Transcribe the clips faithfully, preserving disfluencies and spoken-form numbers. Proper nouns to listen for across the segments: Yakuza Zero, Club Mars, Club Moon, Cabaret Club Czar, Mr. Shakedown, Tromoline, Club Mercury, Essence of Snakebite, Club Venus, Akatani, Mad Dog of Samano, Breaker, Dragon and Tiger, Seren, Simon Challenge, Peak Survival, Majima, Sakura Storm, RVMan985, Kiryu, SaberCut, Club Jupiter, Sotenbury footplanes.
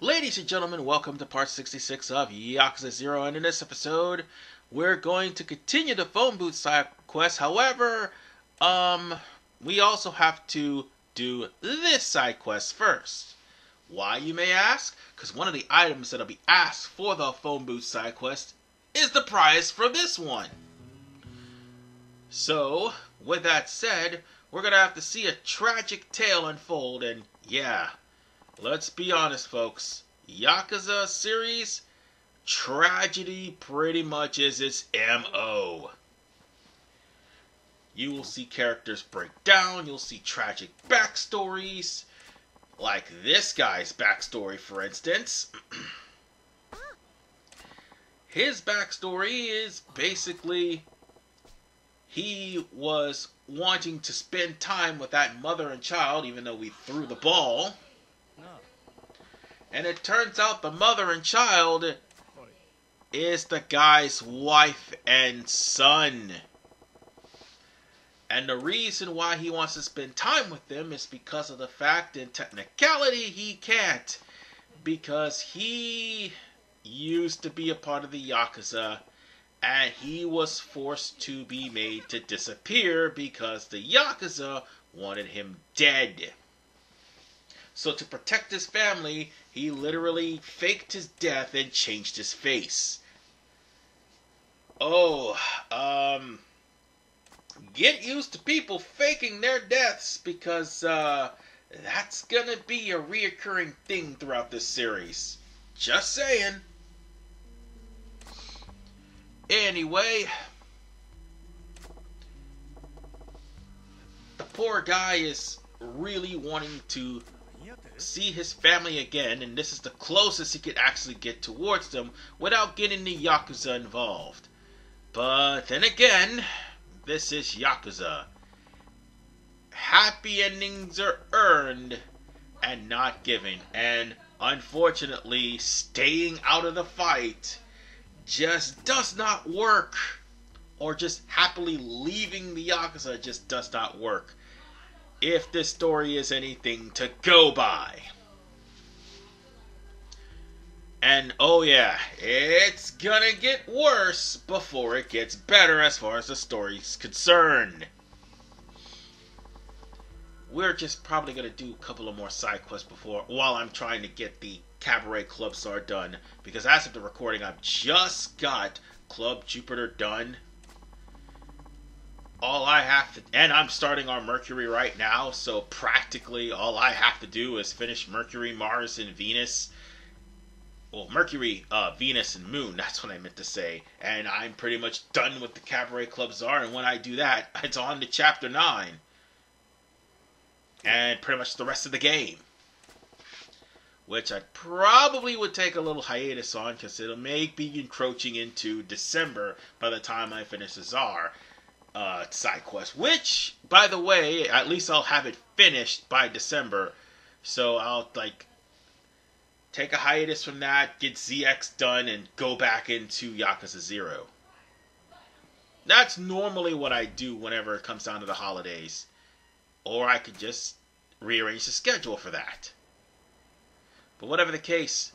Ladies and gentlemen, welcome to part sixty-six of Yakuza Zero, and in this episode, we're going to continue the phone booth side quest. However, um, we also have to do this side quest first. Why, you may ask? Because one of the items that'll be asked for the phone booth side quest is the prize for this one. So, with that said, we're gonna have to see a tragic tale unfold, and yeah. Let's be honest, folks, Yakuza series, tragedy pretty much is its M O. You will see characters break down, you'll see tragic backstories, like this guy's backstory, for instance. His backstory is basically, he was wanting to spend time with that mother and child, even though we threw the ball. And it turns out the mother and child is the guy's wife and son. And the reason why he wants to spend time with them is because of the fact, in technicality, he can't. Because he used to be a part of the Yakuza, and he was forced to be made to disappear because the Yakuza wanted him dead. So to protect his family, he literally faked his death and changed his face. Oh, um, get used to people faking their deaths, because uh, that's gonna be a reoccurring thing throughout this series. Just saying. Anyway, the poor guy is really wanting to see his family again, and this is the closest he could actually get towards them without getting the Yakuza involved. But then again, this is Yakuza. Happy endings are earned and not given, and unfortunately, staying out of the fight just does not work. Or just happily leaving the Yakuza just does not work. If this story is anything to go by. And oh yeah, it's gonna get worse before it gets better as far as the story's concerned. We're just probably gonna do a couple of more side quests before, while I'm trying to get the Cabaret Club Czar done, because as of the recording, I've just got Club Jupiter done. All I have to, and I'm starting on Mercury right now, so practically all I have to do is finish Mercury, Mars, and Venus. Well, Mercury, uh, Venus, and Moon, that's what I meant to say. And I'm pretty much done with the Cabaret Club Czar, and when I do that, it's on to Chapter nine. And pretty much the rest of the game. Which I probably would take a little hiatus on, because it may be encroaching into December by the time I finish the Czar. Uh, side quest, which, by the way, at least I'll have it finished by December, so I'll, like, take a hiatus from that, get Z X done, and go back into Yakuza Zero. That's normally what I do whenever it comes down to the holidays, or I could just rearrange the schedule for that. But whatever the case,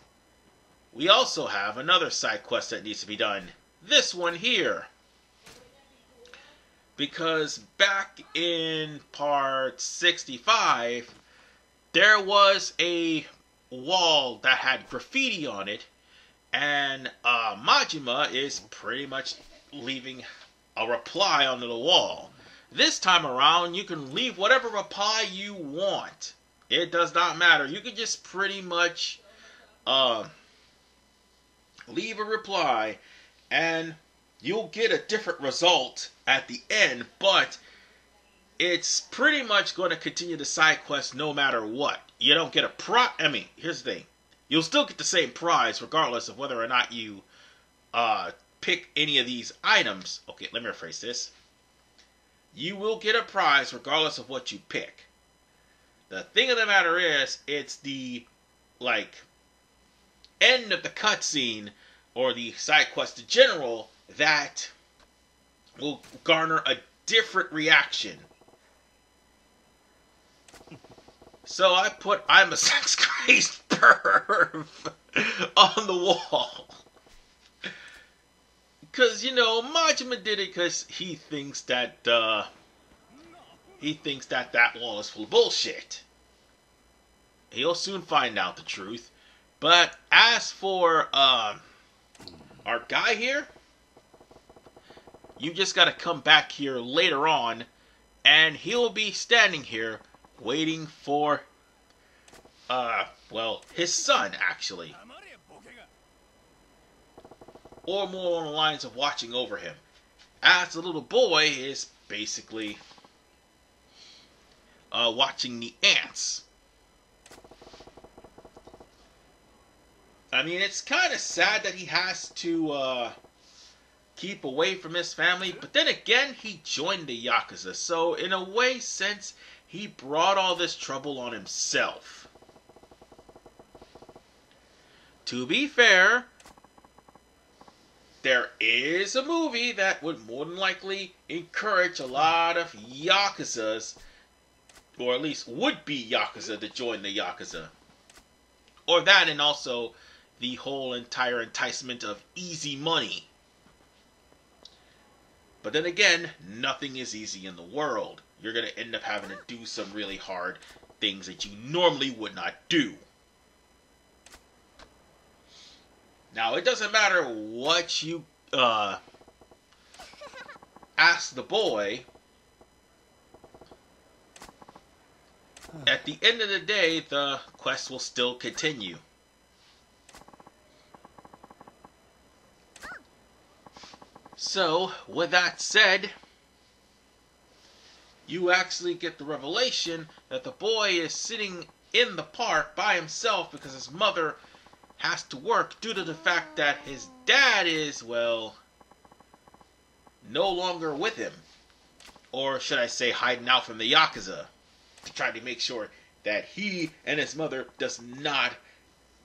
we also have another side quest that needs to be done, this one here. Because back in part sixty-five, there was a wall that had graffiti on it, and uh, Majima is pretty much leaving a reply onto the wall. This time around, you can leave whatever reply you want. It does not matter. You can just pretty much uh, leave a reply, and you'll get a different result at the end, but it's pretty much going to continue the side quest no matter what. You don't get a pro... I mean, here's the thing. You'll still get the same prize regardless of whether or not you uh, pick any of these items. Okay, let me rephrase this. You will get a prize regardless of what you pick. The thing of the matter is, it's the, like, end of the cutscene or the side quest in general that will garner a different reaction. So I put, I'm a sex crazed curve on the wall. Because, you know, Majima did it because he thinks that, uh, he thinks that that wall is full of bullshit. He'll soon find out the truth. But as for, uh, our guy here, you just gotta come back here later on, and he'll be standing here waiting for, uh, well, his son, actually. Or more on the lines of watching over him, as the little boy is basically uh, watching the ants. I mean, it's kind of sad that he has to uh, keep away from his family, but then again, he joined the Yakuza, so in a way, since he brought all this trouble on himself. To be fair, there is a movie that would more than likely encourage a lot of Yakuzas, or at least would-be Yakuza, to join the Yakuza. Or that, and also the whole entire enticement of easy money. But then again, nothing is easy in the world. You're going to end up having to do some really hard things that you normally would not do. Now, it doesn't matter what you uh, ask the boy. At the end of the day, the quest will still continue. So, with that said, you actually get the revelation that the boy is sitting in the park by himself because his mother has to work due to the fact that his dad is, well, no longer with him. Or should I say, hiding out from the Yakuza, to try to make sure that he and his mother does not,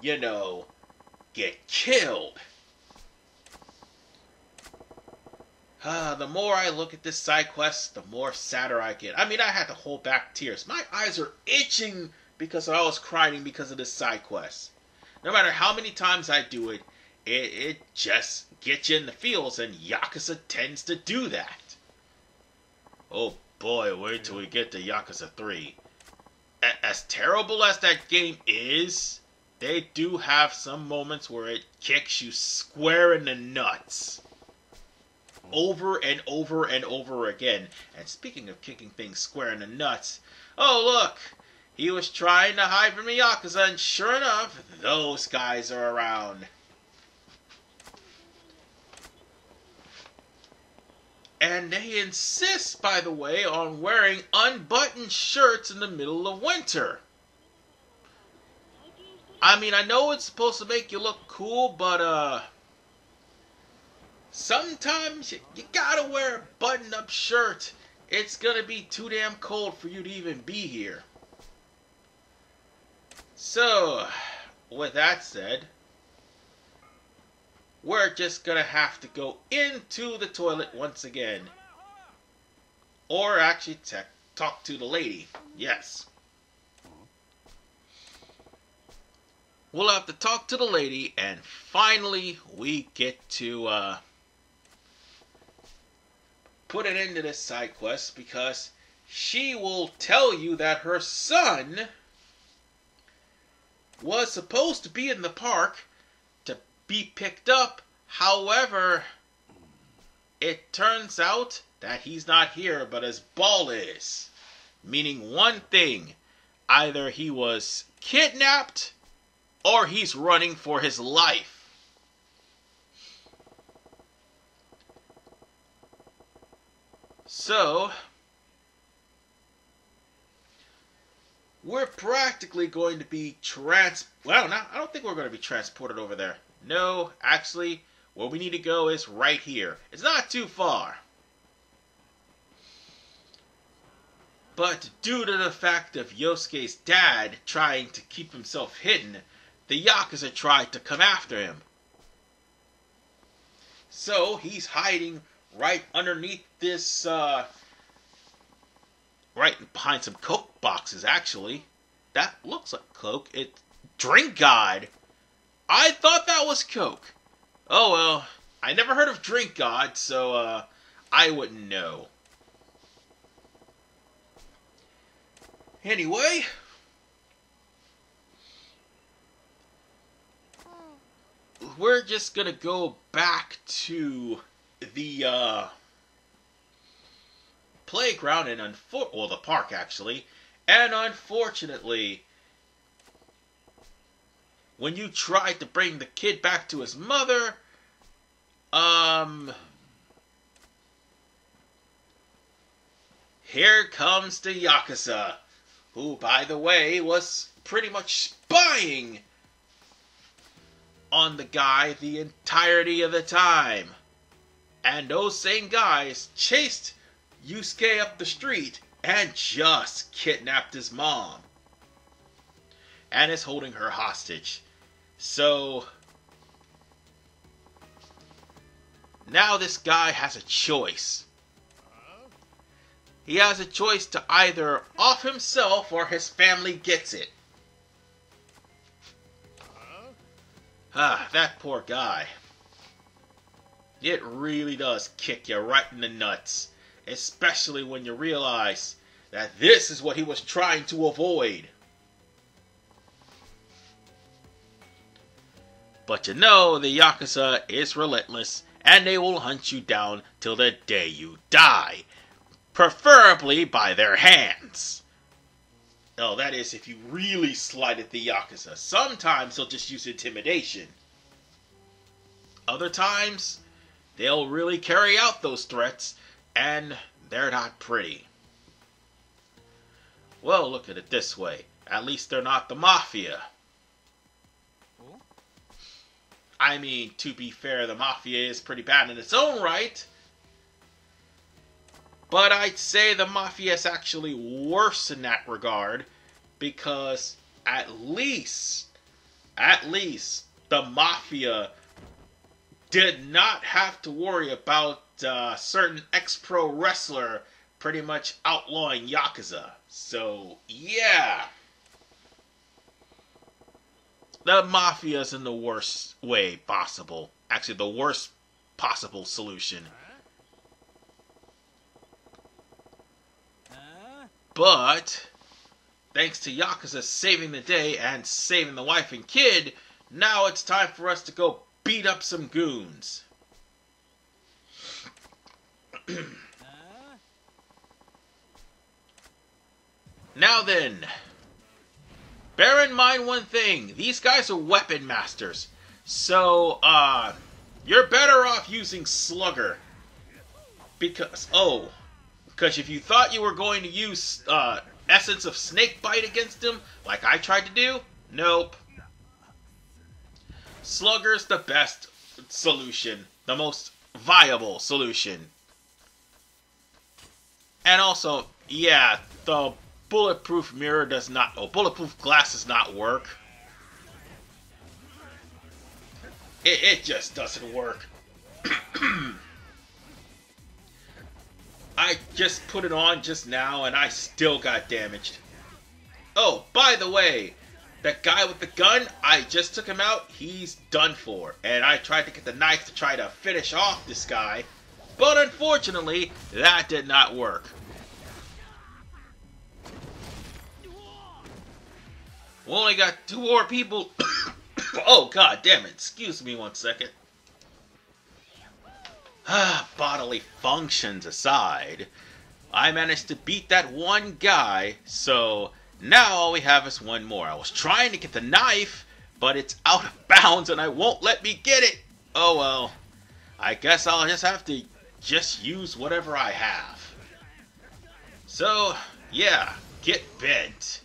you know, get killed. Ah, the more I look at this side quest, the more sadder I get. I mean, I had to hold back tears. My eyes are itching because I was crying because of this side quest. No matter how many times I do it, it, it just gets you in the feels, and Yakuza tends to do that. Oh boy, wait till we get to Yakuza three. As terrible as that game is, they do have some moments where it kicks you square in the nuts. Over and over and over again. And speaking of kicking things square in the nuts, oh look! He was trying to hide from the Yakuza, and sure enough, those guys are around. And they insist, by the way, on wearing unbuttoned shirts in the middle of winter. I mean, I know it's supposed to make you look cool, but, uh... sometimes you, you gotta wear a button-up shirt. It's gonna be too damn cold for you to even be here. So, with that said, we're just gonna have to go into the toilet once again. Or actually talk to the lady. Yes. We'll have to talk to the lady, and finally we get to uh, put an end to this side quest, because she will tell you that her son was supposed to be in the park to be picked up. However, it turns out that he's not here, but his ball is. Meaning one thing. Either he was kidnapped, or he's running for his life. So, we're practically going to be trans... Well, no, I don't think we're going to be transported over there. No, actually, where we need to go is right here. It's not too far. But due to the fact of Yosuke's dad trying to keep himself hidden, the Yakuza tried to come after him. So, he's hiding right underneath this, uh... right behind some Coke boxes, actually. That looks like Coke. It Drink God? I thought that was Coke. Oh well, I never heard of Drink God, so uh, I wouldn't know. Anyway, we're just gonna go back to the uh, playground and unfor- well, the park actually, and unfortunately, when you tried to bring the kid back to his mother, um, here comes the Yakuza, who, by the way, was pretty much spying on the guy the entirety of the time. And those same guys chased Yusuke up the street and just kidnapped his mom. And is holding her hostage. So now this guy has a choice. He has a choice to either off himself or his family gets it. Ah, that poor guy. It really does kick you right in the nuts. Especially when you realize that this is what he was trying to avoid. But you know, the Yakuza is relentless, and they will hunt you down till the day you die. Preferably by their hands. No, that is if you really slighted the Yakuza. Sometimes they'll just use intimidation. Other times, they'll really carry out those threats, and they're not pretty. Well, look at it this way. At least they're not the Mafia. I mean, to be fair, the Mafia is pretty bad in its own right. But I'd say the Mafia is actually worse in that regard. Because at least, at least, the Mafia did not have to worry about uh, certain ex-pro wrestler pretty much outlawing Yakuza. So, yeah. The Mafia is in the worst way possible. Actually, the worst possible solution. But, thanks to Yakuza saving the day and saving the wife and kid, now it's time for us to go beat up some goons. Now then, bear in mind one thing, these guys are weapon masters, so, uh, you're better off using Slugger, because, oh, because if you thought you were going to use, uh, Essence of Snakebite against them, like I tried to do, nope. Slugger's the best solution, the most viable solution. And also, yeah, the bulletproof mirror does not... Oh, bulletproof glass does not work. It, it just doesn't work. I just put it on just now and I still got damaged. Oh, by the way, that guy with the gun, I just took him out. He's done for. And I tried to get the knife to try to finish off this guy. But unfortunately, that did not work. We only got two more people. Oh, god damn it. Excuse me one second. Ah, bodily functions aside, I managed to beat that one guy, so now all we have is one more. I was trying to get the knife, but it's out of bounds and I won't let me get it. Oh well, I guess I'll just have to just use whatever I have. So, yeah, get bent.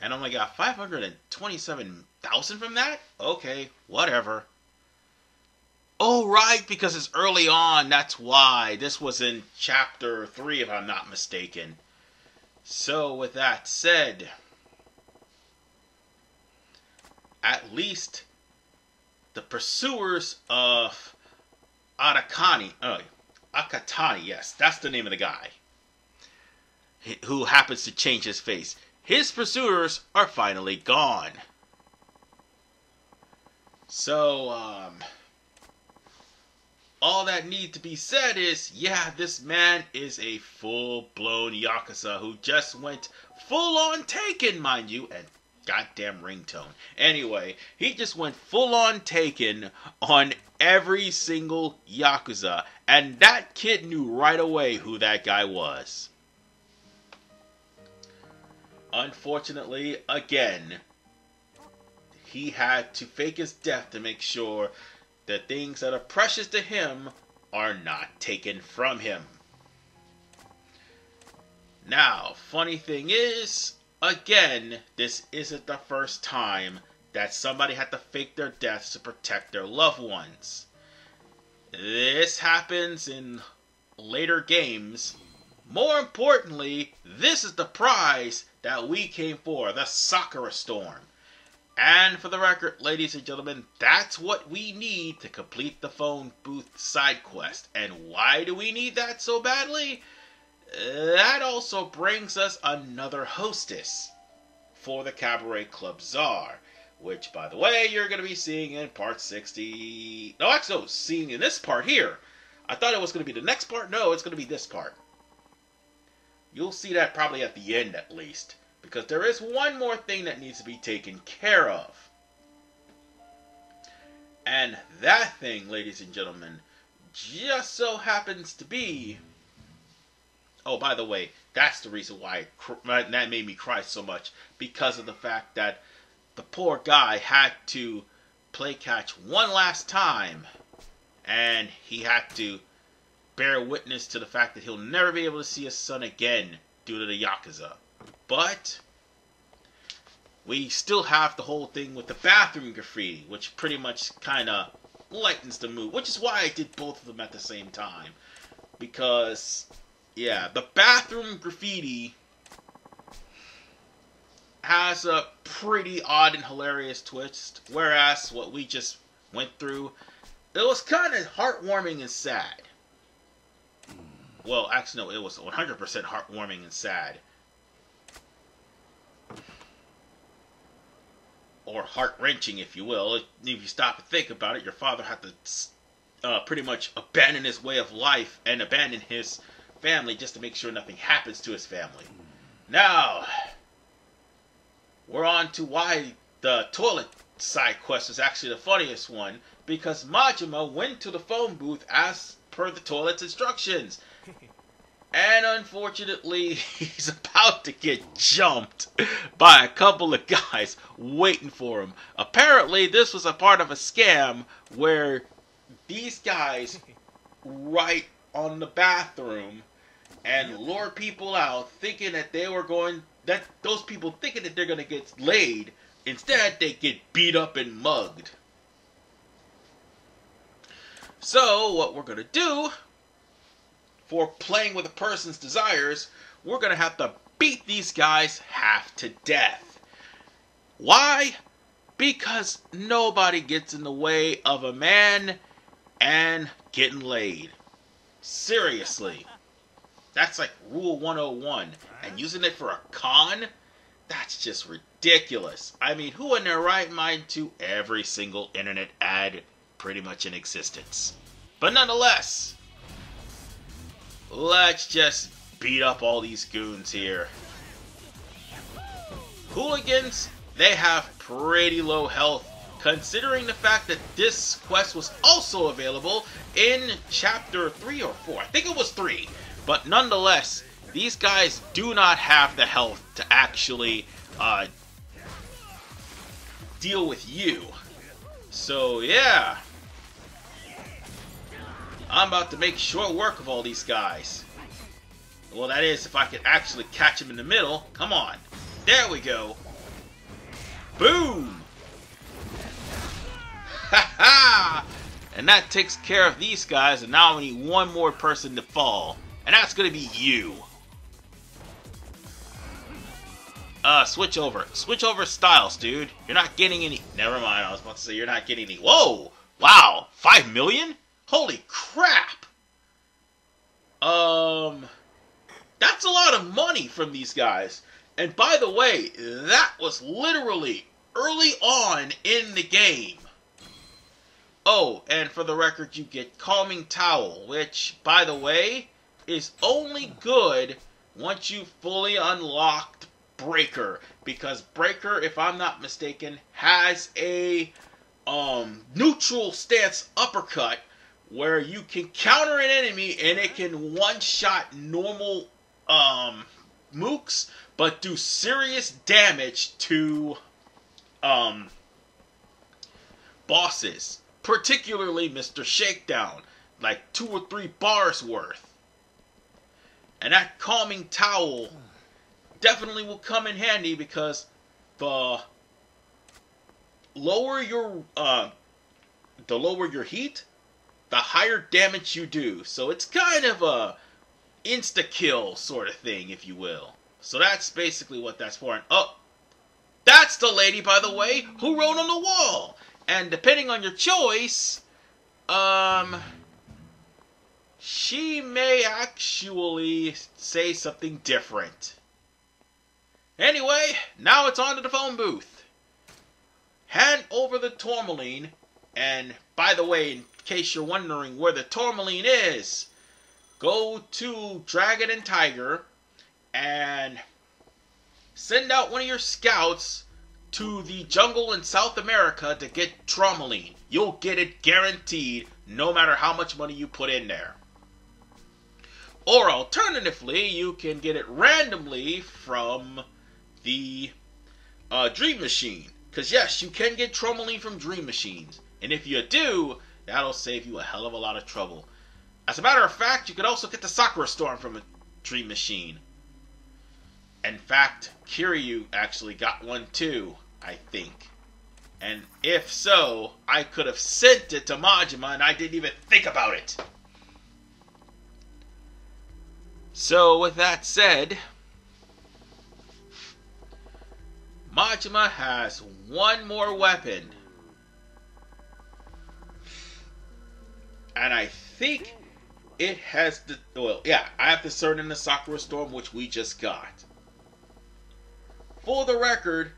And I only got five hundred twenty-seven thousand from that? Okay, whatever. Oh, right, because it's early on, that's why. This was in Chapter three, if I'm not mistaken. So, with that said, at least the pursuers of Akatani, oh, Akatani, yes, that's the name of the guy, who happens to change his face. His pursuers are finally gone. So, um, all that needs to be said is, yeah, this man is a full-blown Yakuza who just went full-on Taken, mind you, and goddamn ringtone. Anyway, he just went full-on Taken on every single Yakuza, and that kid knew right away who that guy was. Unfortunately, again, he had to fake his death to make sure that things that are precious to him are not taken from him. Now, funny thing is, again, this isn't the first time that somebody had to fake their deaths to protect their loved ones. This happens in later games. More importantly, this is the prize that we came for, the Sakura Storm. And for the record, ladies and gentlemen, that's what we need to complete the phone booth side quest. And why do we need that so badly? That also brings us another hostess for the Cabaret Club Czar, which, by the way, you're going to be seeing in part sixty... No, actually, no, seeing in this part here. I thought it was going to be the next part. No, it's going to be this part. You'll see that probably at the end, at least. Because there is one more thing that needs to be taken care of. And that thing, ladies and gentlemen, just so happens to be... Oh, by the way, that's the reason why that made me cry so much. Because of the fact that the poor guy had to play catch one last time. And he had to bear witness to the fact that he'll never be able to see his son again due to the Yakuza. But we still have the whole thing with the bathroom graffiti, which pretty much kind of lightens the mood, which is why I did both of them at the same time. Because, yeah, the bathroom graffiti has a pretty odd and hilarious twist, whereas what we just went through, it was kind of heartwarming and sad. Well, actually, no, it was one hundred percent heartwarming and sad. Or heart-wrenching, if you will. If you stop and think about it, your father had to uh, pretty much abandon his way of life and abandon his family just to make sure nothing happens to his family. Now, we're on to why the toilet side quest was actually the funniest one, because Majima went to the phone booth as per the toilet's instructions. And unfortunately, he's about to get jumped by a couple of guys waiting for him. Apparently, this was a part of a scam where these guys right on the bathroom and lure people out, thinking that they were going that those people thinking that they're going to get laid. Instead, they get beat up and mugged. So, what we're going to do, for playing with a person's desires, we're going to have to beat these guys half to death. Why? Because nobody gets in the way of a man and getting laid. Seriously. That's like rule one oh one. And using it for a con? That's just ridiculous. I mean, who in their right mind to every single internet ad pretty much in existence? But nonetheless, let's just beat up all these goons here. Hooligans, they have pretty low health, considering the fact that this quest was also available in chapter three or four. I think it was three. But nonetheless, these guys do not have the health to actually uh, deal with you. So, yeah. I'm about to make short work of all these guys. Well, that is, if I could actually catch him in the middle. Come on. There we go. Boom! Ha ha! And that takes care of these guys, and now I need one more person to fall. And that's gonna be you. Uh, switch over. Switch over styles, dude. You're not getting any... Never mind, I was about to say you're not getting any... Whoa! Wow! Five million? Holy crap! Um, that's a lot of money from these guys. And by the way, that was literally early on in the game. Oh, and for the record, you get Calming Towel, which, by the way, is only good once you fully unlocked Breaker, because Breaker, if I'm not mistaken, has a um, neutral stance uppercut where you can counter an enemy and it can one-shot normal um, mooks, but do serious damage to um, bosses, particularly Mister Shakedown, like two or three bars worth. And that Calming Towel definitely will come in handy because the lower your uh, the lower your heat, the higher damage you do. So it's kind of a insta-kill sort of thing, if you will. So that's basically what that's for. And oh, that's the lady, by the way, who wrote on the wall. And depending on your choice, um... she may actually say something different. Anyway, now it's on to the phone booth. Hand over the Tourmaline, and by the way, in case you're wondering where the Tourmaline is, go to Dragon and Tiger and send out one of your scouts to the jungle in South America to get Tromoline. You'll get it guaranteed, no matter how much money you put in there. Or alternatively, you can get it randomly from the uh, Dream Machine. Because yes, you can get Tromoline from Dream Machines. And if you do, that'll save you a hell of a lot of trouble. As a matter of fact, you could also get the Sakura Storm from a Dream Machine. In fact, Kiryu actually got one too, I think. And if so, I could have sent it to Majima and I didn't even think about it. So with that said, Majima has one more weapon. And I think it has the, well, yeah, I have the Seren and the Sakura Storm, which we just got. For the record,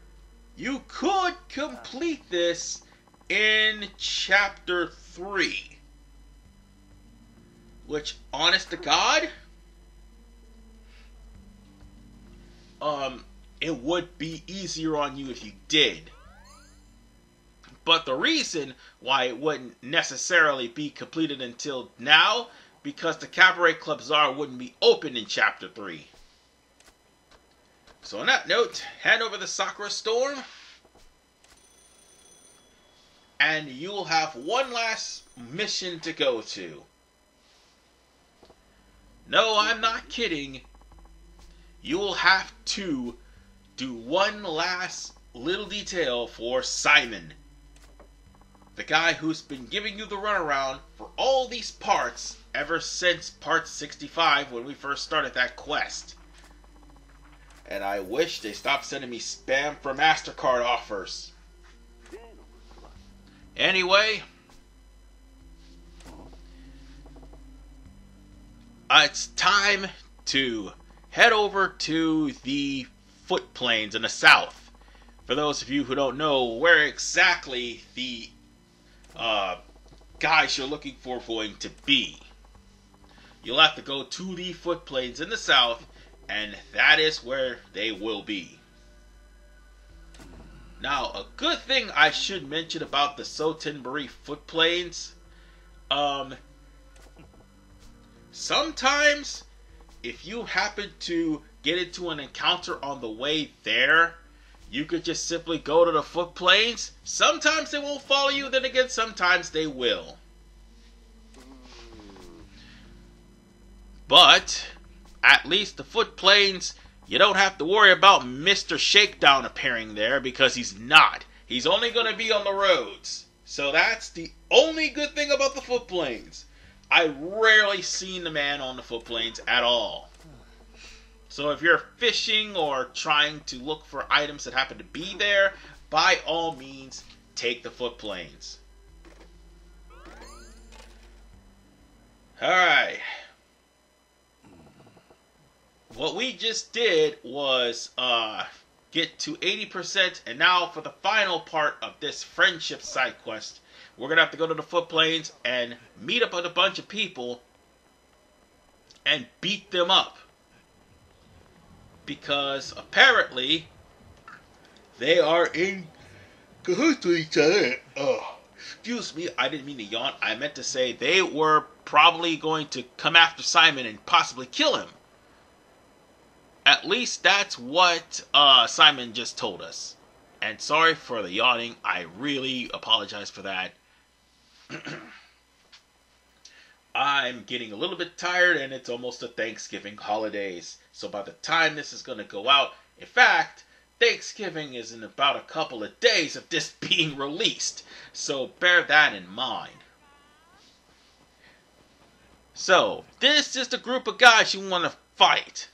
you could complete this in Chapter three. Which, honest to God, um, it would be easier on you if you did. But the reason why it wouldn't necessarily be completed until now, because the Cabaret Club Czar wouldn't be open in Chapter three. So on that note, hand over the Sakura Storm, and you'll have one last mission to go to. No, I'm not kidding. You'll have to do one last little detail for Simon, the guy who's been giving you the runaround for all these parts ever since part sixty-five when we first started that quest. And I wish they stopped sending me spam for MasterCard offers. Anyway, it's time to head over to the footplanes in the south. For those of you who don't know where exactly the uh, guys you're looking for are going to be, you'll have to go to the footplanes in the south, and that is where they will be. Now, a good thing I should mention about the Sotenbury footplanes. Um, sometimes, if you happen to get into an encounter on the way there, you could just simply go to the footplanes. Sometimes they won't follow you, then again, sometimes they will. But at least the footplanes, you don't have to worry about Mister Shakedown appearing there, because he's not. He's only going to be on the roads. So that's the only good thing about the footplanes. I've rarely seen the man on the footplanes at all. So if you're fishing or trying to look for items that happen to be there, by all means, take the footplanes. Alright. What we just did was uh, get to eighty percent. And now for the final part of this friendship side quest, we're going to have to go to the footplanes and meet up with a bunch of people and beat them up. Because apparently they are in cahoots with each other. Oh, excuse me, I didn't mean to yawn. I meant to say they were probably going to come after Simon and possibly kill him. At least that's what uh, Simon just told us. And sorry for the yawning. I really apologize for that. I'm getting a little bit tired, and it's almost the Thanksgiving holidays. So by the time this is going to go out, in fact, Thanksgiving is in about a couple of days of this being released. So bear that in mind. So, this is the group of guys you want to fight.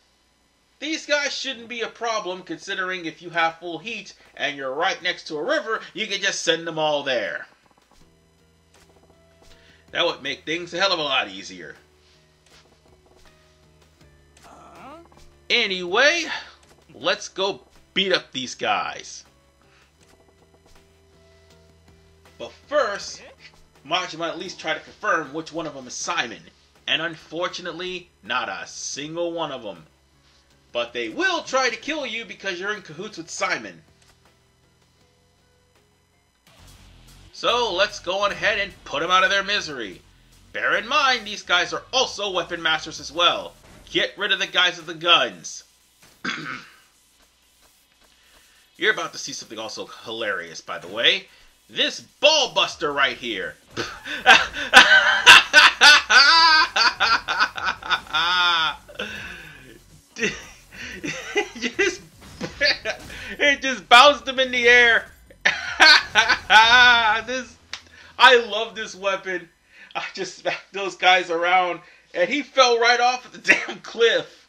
These guys shouldn't be a problem, considering if you have full heat and you're right next to a river, you can just send them all there. That would make things a hell of a lot easier. Anyway, let's go beat up these guys. But first, Majima at least try to confirm which one of them is Simon. And unfortunately, not a single one of them. But they will try to kill you because you're in cahoots with Simon. So let's go on ahead and put them out of their misery. Bear in mind, these guys are also weapon masters as well. Get rid of the guys with the guns. You're about to see something also hilarious, by the way. This ball buster right here. It just, it just bounced him in the air. This, I love this weapon. I just smacked those guys around, and he fell right off the damn cliff.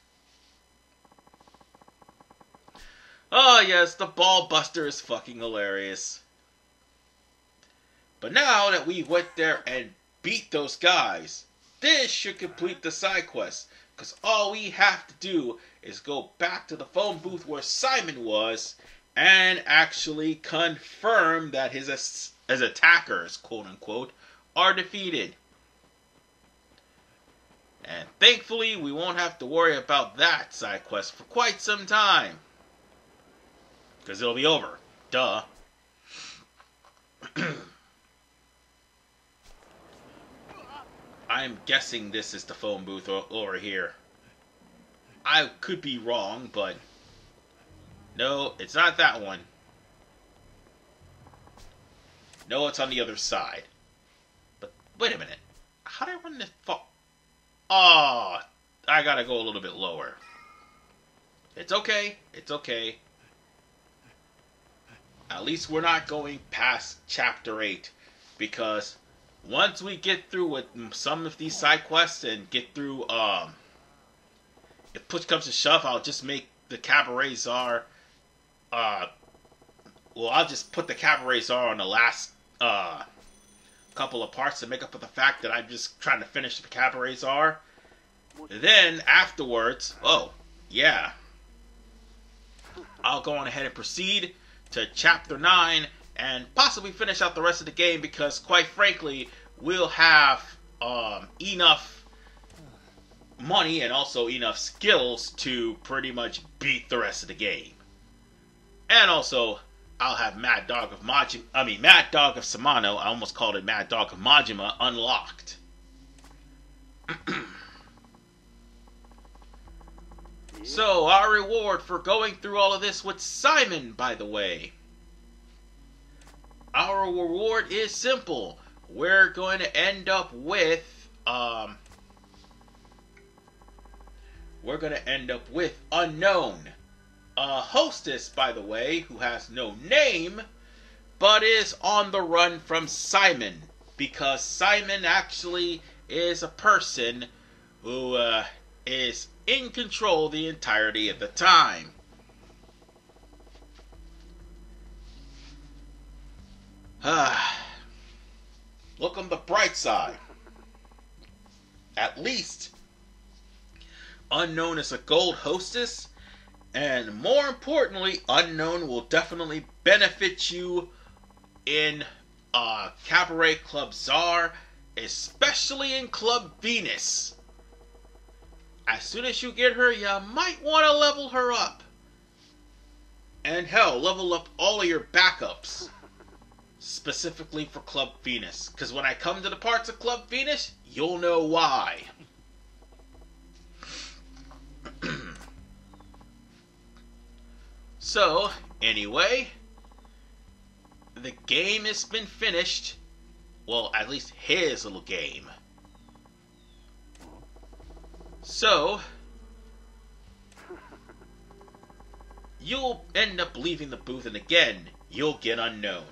Oh yes, the ball buster is fucking hilarious. But now that we went there and beat those guys, this should complete the side quest. Because all we have to do is go back to the phone booth where Simon was and actually confirm that his as, as attackers, quote-unquote, are defeated. And thankfully, we won't have to worry about that side quest for quite some time. Because it'll be over. Duh. I'm guessing this is the phone booth over here. I could be wrong, but no, it's not that one. No, it's on the other side. But wait a minute. How do I run this phone? Oh, I gotta go a little bit lower. It's okay. It's okay. At least we're not going past Chapter eight, because once we get through with some of these side quests and get through, um, if push comes to shove, I'll just make the Cabaret Czar, uh, well, I'll just put the Cabaret Czar on the last, uh, couple of parts to make up for the fact that I'm just trying to finish the Cabaret Czar. Then, afterwards, oh, yeah, I'll go on ahead and proceed to Chapter nine, and possibly finish out the rest of the game, because quite frankly, we'll have um, enough money and also enough skills to pretty much beat the rest of the game. And also, I'll have Mad Dog of Majima, I mean Mad Dog of Samano, I almost called it Mad Dog of Majima, unlocked. So, our reward for going through all of this with Simon, by the way. Our reward is simple. We're going to end up with, um, we're going to end up with Unknown. A hostess, by the way, who has no name, but is on the run from Simon. Because Simon actually is a person who uh, is in control the entirety of the time. Look on the bright side. At least Unknown is a gold hostess And more importantly, Unknown will definitely benefit you in uh, Cabaret Club Czar, especially in Club Venus. As soon as you get her, you might want to level her up. And hell, level up all of your backups. Specifically for Club Venus. Because when I come to the parts of Club Venus, you'll know why. So, anyway, the game has been finished. Well, at least his little game. So, you'll end up leaving the booth, and again, you'll get Unknown.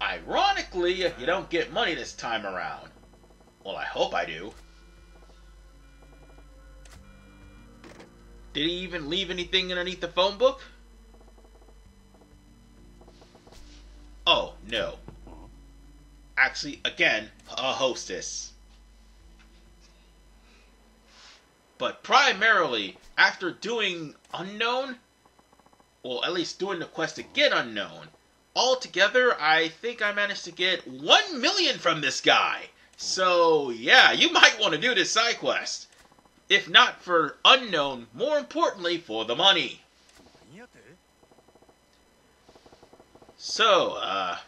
Ironically, you don't get money this time around. Well, I hope I do. Did he even leave anything underneath the phone book? Oh, no. Actually, again, a hostess. But primarily, after doing Unknown, well, at least doing the quest to get Unknown, altogether, I think I managed to get one million from this guy. So, yeah, you might want to do this side quest. If not for Unknown, more importantly, for the money. So, uh...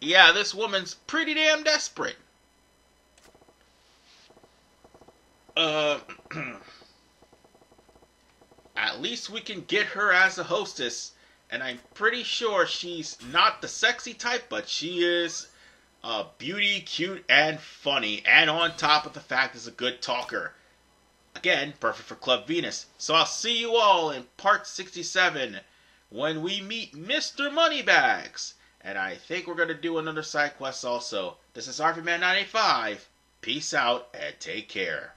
yeah, this woman's pretty damn desperate. Uh... At least we can get her as a hostess. And I'm pretty sure she's not the sexy type, but she is... Uh, beauty, cute, and funny, and on top of the fact is a good talker. Again, perfect for Club Venus. So I'll see you all in part sixty-seven when we meet Mister Moneybags. And I think we're going to do another side quest also. This is R V Man nine eight five. Peace out and take care.